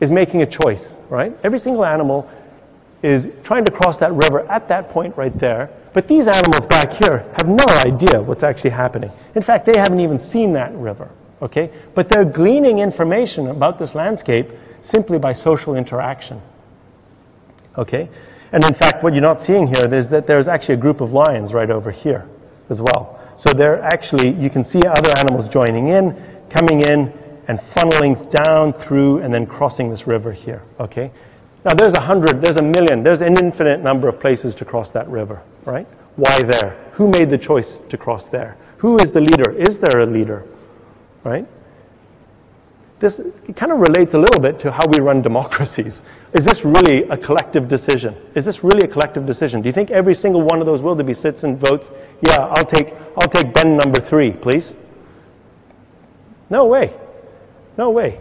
is making a choice, right? Every single animal is trying to cross that river at that point right there, but these animals back here have no idea what's actually happening. In fact, they haven't even seen that river, Okay? But they're gleaning information about this landscape simply by social interaction. Okay? And in fact, what you're not seeing here is that there's actually a group of lions right over here as well. So they're actually, you can see other animals joining in, coming in, and funneling down through and then crossing this river here. Okay? Now, there's a hundred, there's a million, there's an infinite number of places to cross that river, right? Why there? Who made the choice to cross there? Who is the leader? Is there a leader, right? This it kind of relates a little bit to how we run democracies. Is this really a collective decision? Is this really a collective decision? Do you think every single one of those wildebeest sits and votes, yeah, I'll take, I'll take Ben number three, please? No way. No way.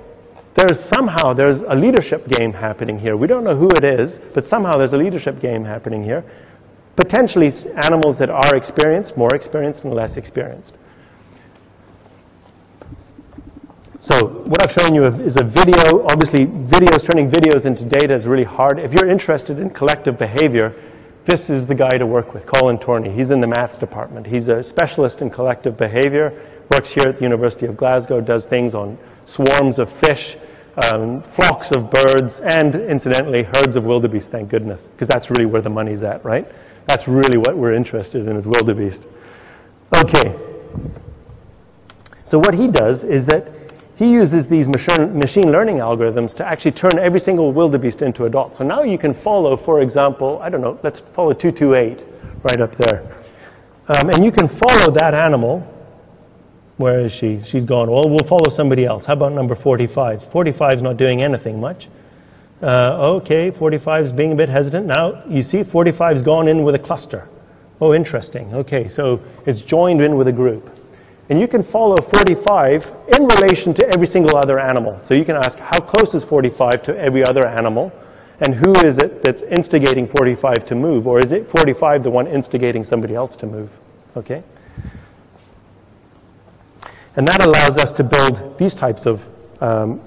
There's somehow, there's a leadership game happening here. We don't know who it is, but somehow there's a leadership game happening here. Potentially animals that are experienced, more experienced and less experienced. So what I've shown you is a video. Obviously, videos, turning videos into data is really hard. If you're interested in collective behavior, this is the guy to work with, Colin Torney. He's in the maths department. He's a specialist in collective behavior, works here at the University of Glasgow, does things on swarms of fish, um, flocks of birds, and incidentally, herds of wildebeest, thank goodness, because that's really where the money's at, right? That's really what we're interested in is wildebeest. Okay. So what he does is that he uses these machine learning algorithms to actually turn every single wildebeest into a dot. So now you can follow, for example, I don't know, let's follow two two eight right up there. Um, and you can follow that animal. Where is she? She's gone. Well, we'll follow somebody else. How about number forty-five? forty-five's not doing anything much. Uh, okay, forty-five's being a bit hesitant. Now, you see, forty-five's gone in with a cluster. Oh, interesting. Okay, so it's joined in with a group. And you can follow forty-five in relation to every single other animal. So you can ask, how close is forty-five to every other animal? And who is it that's instigating forty-five to move? Or is it forty-five the one instigating somebody else to move? Okay? And that allows us to build these types of um,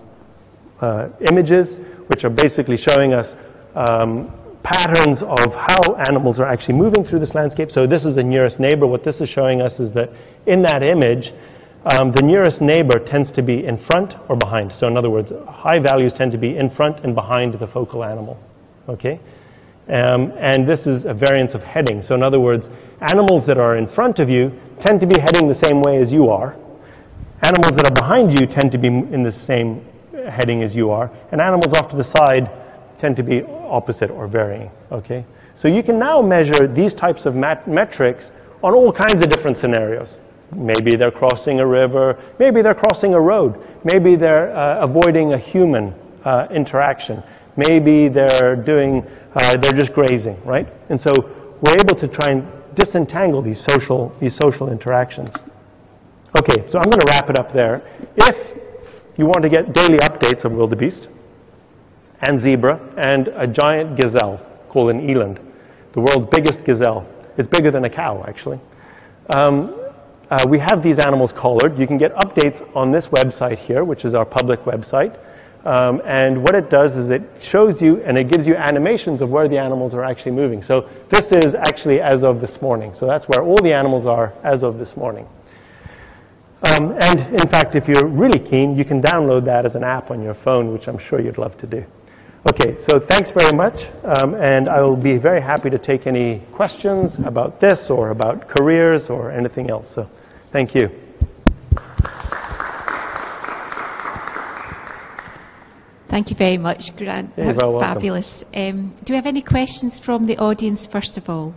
uh, images, which are basically showing us um, patterns of how animals are actually moving through this landscape. So this is the nearest neighbor. What this is showing us is that in that image, um, the nearest neighbor tends to be in front or behind. So in other words, high values tend to be in front and behind the focal animal. Okay? Um, and this is a variance of heading. So in other words, animals that are in front of you tend to be heading the same way as you are. Animals that are behind you tend to be in the same heading as you are, and animals off to the side tend to be opposite or varying. Okay? So you can now measure these types of mat metrics on all kinds of different scenarios. Maybe they're crossing a river, maybe they're crossing a road, maybe they're uh, avoiding a human uh, interaction, maybe they're doing, uh, they're just grazing, right? And so we're able to try and disentangle these social, these social interactions. Okay, so I'm going to wrap it up there. If you want to get daily updates of wildebeest and zebra and a giant gazelle called an eland, the world's biggest gazelle. It's bigger than a cow, actually. Um, uh, we have these animals collared. You can get updates on this website here, which is our public website. Um, and what it does is it shows you and it gives you animations of where the animals are actually moving. So this is actually as of this morning. So that's where all the animals are as of this morning. Um, and in fact, if you're really keen, you can download that as an app on your phone, which I'm sure you'd love to do. Okay, so thanks very much. Um, and I will be very happy to take any questions about this or about careers or anything else. So thank you. Thank you very much, Grant. You're that was fabulous. Um, do we have any questions from the audience, first of all?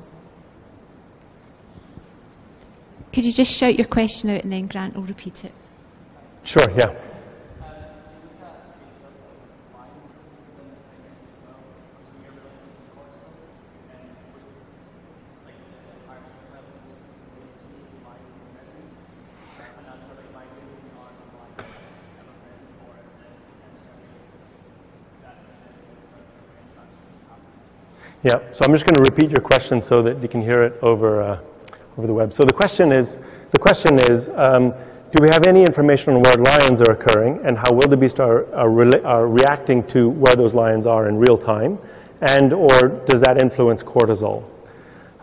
Could you just shout your question out and then Grant will repeat it? Sure, yeah. Yeah, so I'm just going to repeat your question so that you can hear it over... Uh, over the web. So the question is, the question is um, do we have any information on where lions are occurring and how wildebeest are, are, re are reacting to where those lions are in real time, and or does that influence cortisol?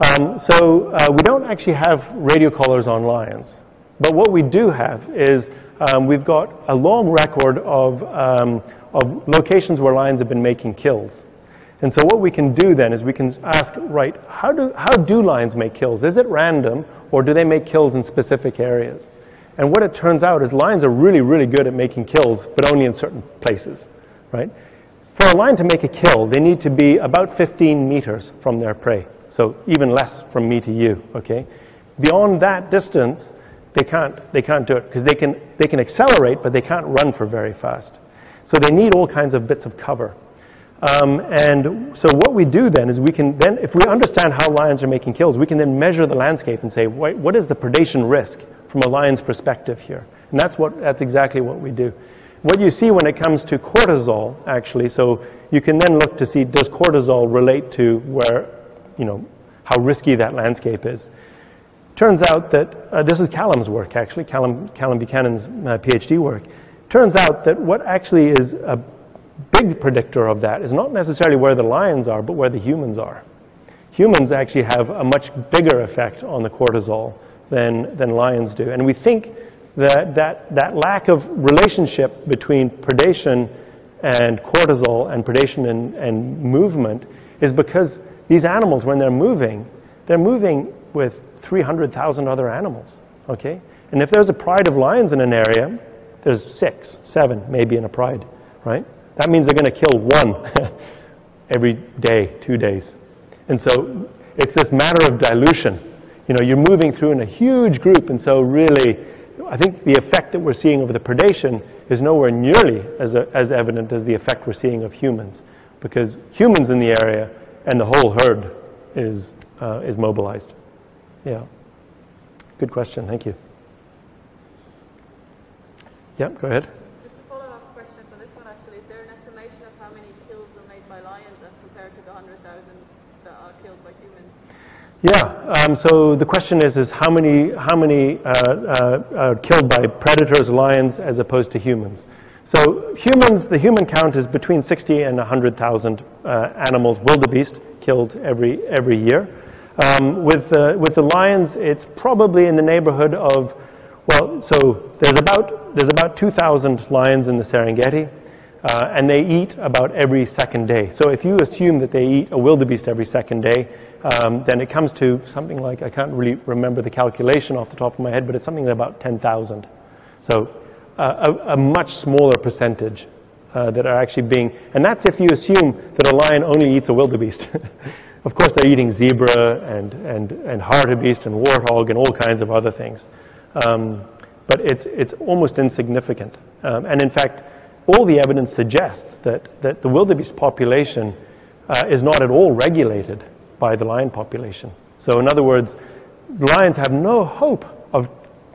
Um, so uh, we don't actually have radio collars on lions, but what we do have is um, we've got a long record of, um, of locations where lions have been making kills. And so what we can do then is we can ask, right, how do, how do lions make kills? Is it random, or do they make kills in specific areas? And what it turns out is lions are really, really good at making kills, but only in certain places, right? For a lion to make a kill, they need to be about fifteen meters from their prey, so even less from me to you, okay? Beyond that distance, they can't, they can't do it, because they can, they can accelerate, but they can't run for very fast. So they need all kinds of bits of cover. Um, and so what we do then is we can then, if we understand how lions are making kills, we can then measure the landscape and say, what, what is the predation risk from a lion's perspective here? And that's, what, that's exactly what we do. What you see when it comes to cortisol, actually, so you can then look to see, does cortisol relate to where, you know, how risky that landscape is? Turns out that, uh, this is Callum's work, actually, Callum, Callum Buchanan's uh, PhD work. Turns out that what actually is a big predictor of that is not necessarily where the lions are, but where the humans are. Humans actually have a much bigger effect on the cortisol than, than lions do. And we think that, that that lack of relationship between predation and cortisol and predation and, and movement is because these animals, when they're moving, they're moving with three hundred thousand other animals, okay? And if there's a pride of lions in an area, there's six, seven maybe in a pride, right? That means they're going to kill one every day, two days. And so it's this matter of dilution. You know, you're moving through in a huge group, and so really, I think the effect that we're seeing of the predation is nowhere nearly as, a, as evident as the effect we're seeing of humans, because humans in the area and the whole herd is, uh, is mobilized. Yeah. Good question. Thank you. Yeah, go ahead. Yeah, um, so the question is, is how many, how many uh, uh, are killed by predators, lions, as opposed to humans? So humans, the human count is between sixty and one hundred thousand uh, animals, wildebeest, killed every, every year. Um, with, uh, with the lions, it's probably in the neighborhood of, well, so there's about, there's about two thousand lions in the Serengeti, uh, and they eat about every second day. So if you assume that they eat a wildebeest every second day, Um, then it comes to something like, I can't really remember the calculation off the top of my head, but it's something like about ten thousand. So uh, a, a much smaller percentage uh, that are actually being, and that's if you assume that a lion only eats a wildebeest. Of course, they're eating zebra and, and, and hartebeest and warthog and all kinds of other things. Um, but it's, it's almost insignificant. Um, and in fact, all the evidence suggests that, that the wildebeest population uh, is not at all regulated by the lion population. So in other words, lions have no hope of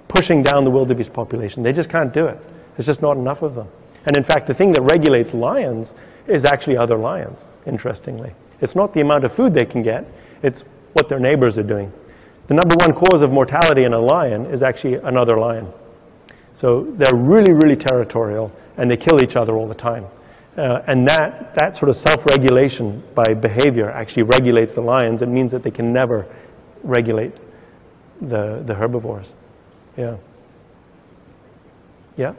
pushing down the wildebeest population. They just can't do it. There's just not enough of them. And in fact, the thing that regulates lions is actually other lions, interestingly. It's not the amount of food they can get, it's what their neighbors are doing. The number one cause of mortality in a lion is actually another lion. So they're really, really territorial, and they kill each other all the time. Uh, and that, that sort of self-regulation by behavior actually regulates the lions. It means that they can never regulate the, the herbivores. Yeah. Yeah?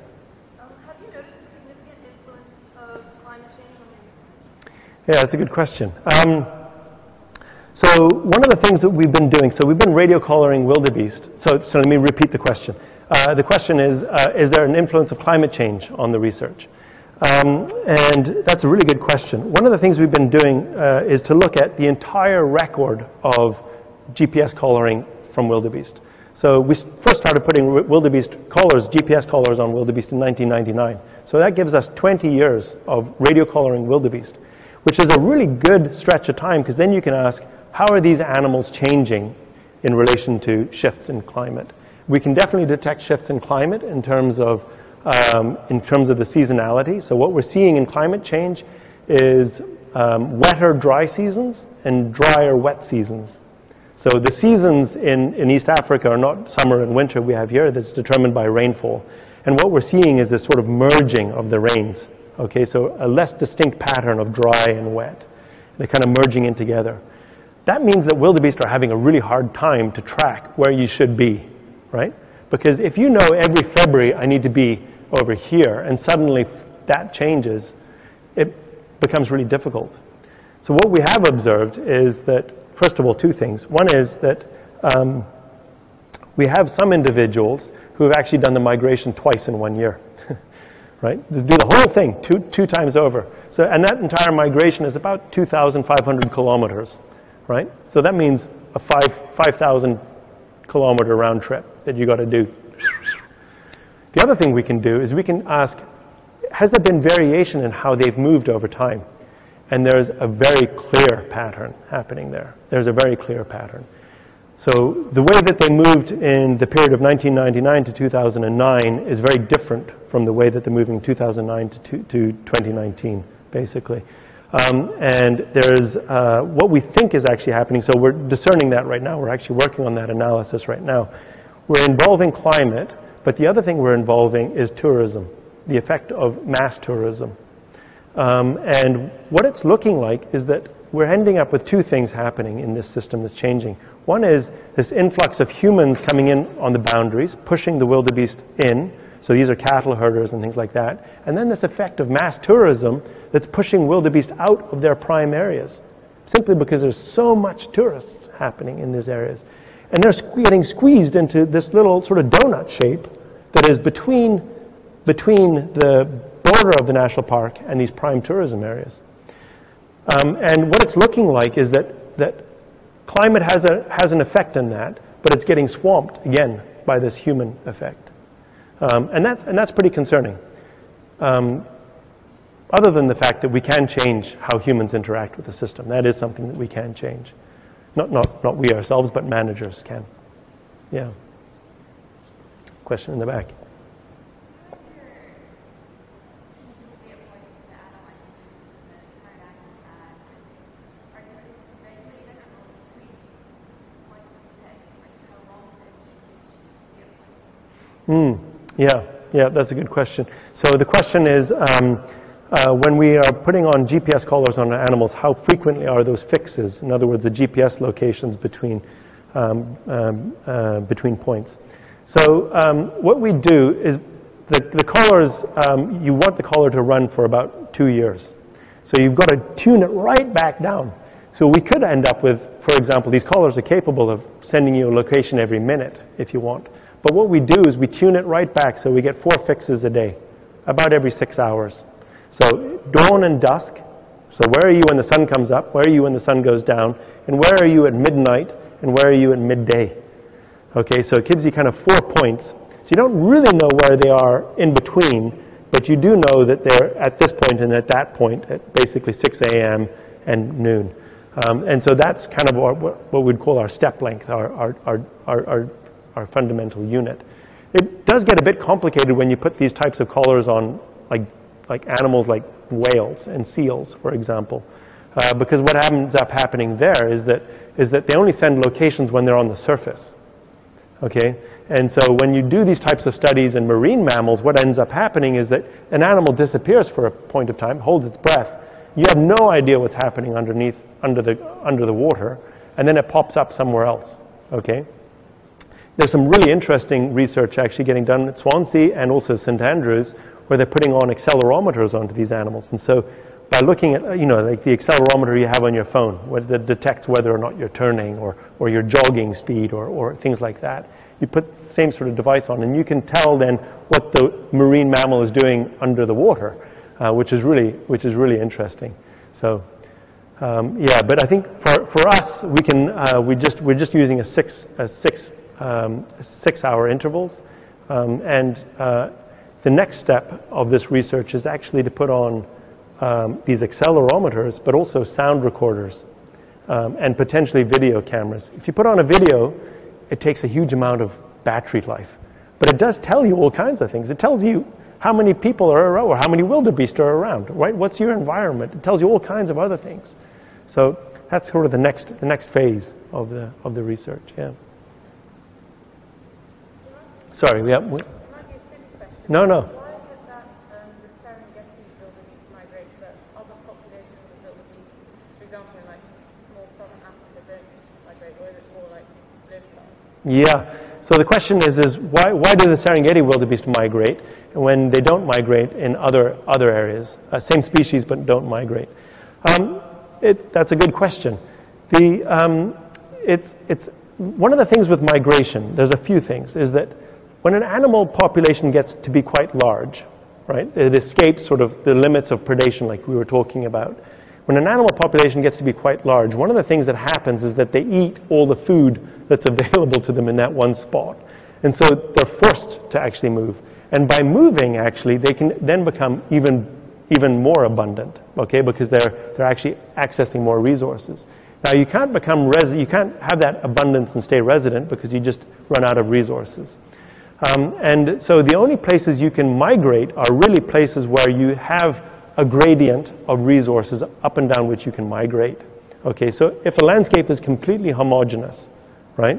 Um, have you noticed a significant influence of climate change on the industry? Yeah, that's a good question. Um, so one of the things that we've been doing, so we've been radio collaring wildebeest. So, so let me repeat the question. Uh, the question is, uh, is there an influence of climate change on the research? Um, and that's a really good question. One of the things we've been doing uh, is to look at the entire record of G P S collaring from wildebeest. So we first started putting wildebeest collars, G P S collars on wildebeest in nineteen ninety-nine. So that gives us twenty years of radio collaring wildebeest, which is a really good stretch of time, because then you can ask, how are these animals changing in relation to shifts in climate? We can definitely detect shifts in climate in terms of Um, in terms of the seasonality. So what we're seeing in climate change is um, wetter dry seasons and drier wet seasons. So the seasons in, in East Africa are not summer and winter we have here. That's determined by rainfall. And what we're seeing is this sort of merging of the rains. Okay, so a less distinct pattern of dry and wet. They're kind of merging in together. That means that wildebeest are having a really hard time to track where you should be, right? Because if you know every February I need to be over here, and suddenly that changes, it becomes really difficult. So what we have observed is that, first of all, two things. One is that um, we have some individuals who have actually done the migration twice in one year, right? They do the whole thing two, two times over. So, and that entire migration is about two thousand five hundred kilometers, right? So that means a five thousand kilometer round trip that you got to do. The other thing we can do is we can ask, has there been variation in how they've moved over time? And there's a very clear pattern happening there. There's a very clear pattern. So the way that they moved in the period of nineteen ninety-nine to two thousand nine is very different from the way that they're moving two thousand nine to, to, to twenty nineteen, basically. Um, and there's uh, what we think is actually happening. So we're discerning that right now. We're actually working on that analysis right now. We're involving climate, but the other thing we're involving is tourism, the effect of mass tourism. Um, and what it's looking like is that we're ending up with two things happening in this system that's changing. One is this influx of humans coming in on the boundaries, pushing the wildebeest in. So these are cattle herders and things like that. And then this effect of mass tourism that's pushing wildebeest out of their prime areas, simply because there's so much tourists happening in these areas. And they're getting squeezed into this little sort of donut shape that is between, between the border of the national park and these prime tourism areas. Um, and what it's looking like is that, that climate has, a, has an effect on that, but it's getting swamped again by this human effect. Um, and, that's, and that's pretty concerning, um, other than the fact that we can change how humans interact with the system. That is something that we can change. Not, not, not we ourselves, but managers can. Yeah. Question in the back. Mm, yeah, yeah, that's a good question. So the question is, um, uh, when we are putting on G P S collars on animals, how frequently are those fixes? In other words, the G P S locations between, um, um, uh, between points. So um, what we do is the, the collars, um, you want the collar to run for about two years. So you've got to tune it right back down. So we could end up with, for example, these collars are capable of sending you a location every minute if you want. But what we do is we tune it right back, so we get four fixes a day, about every six hours. So dawn and dusk, so where are you when the sun comes up, where are you when the sun goes down, and where are you at midnight, and where are you at midday? Okay, so it gives you kind of four points. So you don't really know where they are in between, but you do know that they're at this point and at that point, at basically six A M and noon. Um, and so that's kind of our, what we'd call our step length, our, our, our, our, our our fundamental unit. It does get a bit complicated when you put these types of collars on like, like animals like whales and seals, for example, uh, because what ends up happening there is that, is that they only send locations when they're on the surface, okay? And so when you do these types of studies in marine mammals, what ends up happening is that an animal disappears for a point of time, holds its breath, you have no idea what's happening underneath, under the, under the water, and then it pops up somewhere else, okay? There's some really interesting research actually getting done at Swansea and also Saint Andrews, where they're putting on accelerometers onto these animals. And so by looking at, you know, like the accelerometer you have on your phone, that detects whether or not you're turning or, or your jogging speed or, or things like that, you put the same sort of device on, and you can tell then what the marine mammal is doing under the water, uh, which is really, which is really interesting. So. Um, yeah, but I think for, for us, we can, uh, we just, we're just using a six, a six, Um, six-hour intervals, um, and uh, the next step of this research is actually to put on um, these accelerometers, but also sound recorders um, and potentially video cameras. If you put on a video, it takes a huge amount of battery life, but it does tell you all kinds of things. It tells you how many people are around, or how many wildebeest are around, right? What's your environment? It tells you all kinds of other things. So that's sort of the next, the next phase of the, of the research, yeah. Sorry, we have... We, no, no. Why is it that um, the Serengeti wildebeest migrate, but other populations of wildebeest, for example, in like small southern Africa, don't migrate, or is it more like live? Yeah, So the question is, is why, why do the Serengeti wildebeest migrate when they don't migrate in other, other areas? Uh, same species, but don't migrate. Um, it, that's a good question. The, um, it's, it's one of the things with migration, there's a few things, is that when an animal population gets to be quite large, right, it escapes sort of the limits of predation like we were talking about. When an animal population gets to be quite large, one of the things that happens is that they eat all the food that's available to them in that one spot. And so they're forced to actually move. And by moving, actually, they can then become even, even more abundant, okay, because they're, they're actually accessing more resources. Now, you can't become res- you can't have that abundance and stay resident because you just run out of resources. Um, and so the only places you can migrate are really places where you have a gradient of resources up and down which you can migrate. Okay, so if a landscape is completely homogeneous, right,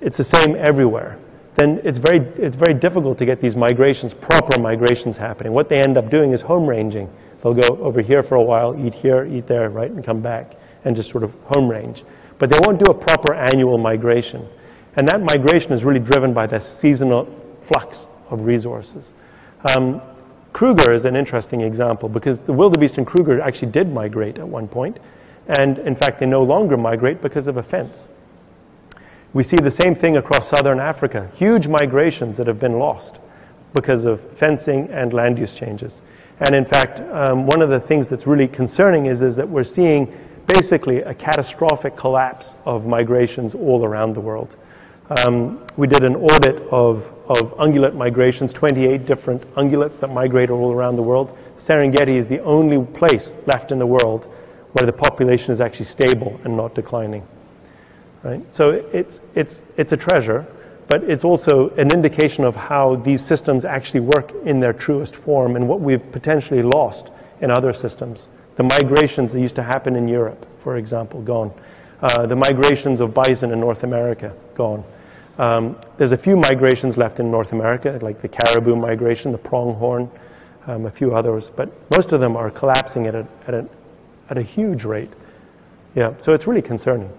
it's the same everywhere, then it's very, it's very difficult to get these migrations, proper migrations happening. What they end up doing is home ranging. They'll go over here for a while, eat here, eat there, right, and come back and just sort of home range. But they won't do a proper annual migration. And that migration is really driven by the seasonal flux of resources. Um, Kruger is an interesting example because the wildebeest in Kruger actually did migrate at one point, and in fact they no longer migrate because of a fence. We see the same thing across southern Africa, huge migrations that have been lost because of fencing and land use changes. And in fact, um, one of the things that's really concerning is, is that we're seeing basically a catastrophic collapse of migrations all around the world. Um, we did an audit of, of ungulate migrations, twenty-eight different ungulates that migrate all around the world. Serengeti is the only place left in the world where the population is actually stable and not declining. Right? So it's, it's, it's a treasure, but it's also an indication of how these systems actually work in their truest form and what we've potentially lost in other systems. The migrations that used to happen in Europe, for example, gone. Uh, the migrations of bison in North America, gone. Um, there's a few migrations left in North America, like the caribou migration, the pronghorn, um, a few others, but most of them are collapsing at a, at a, at a huge rate. Yeah, so it's really concerning.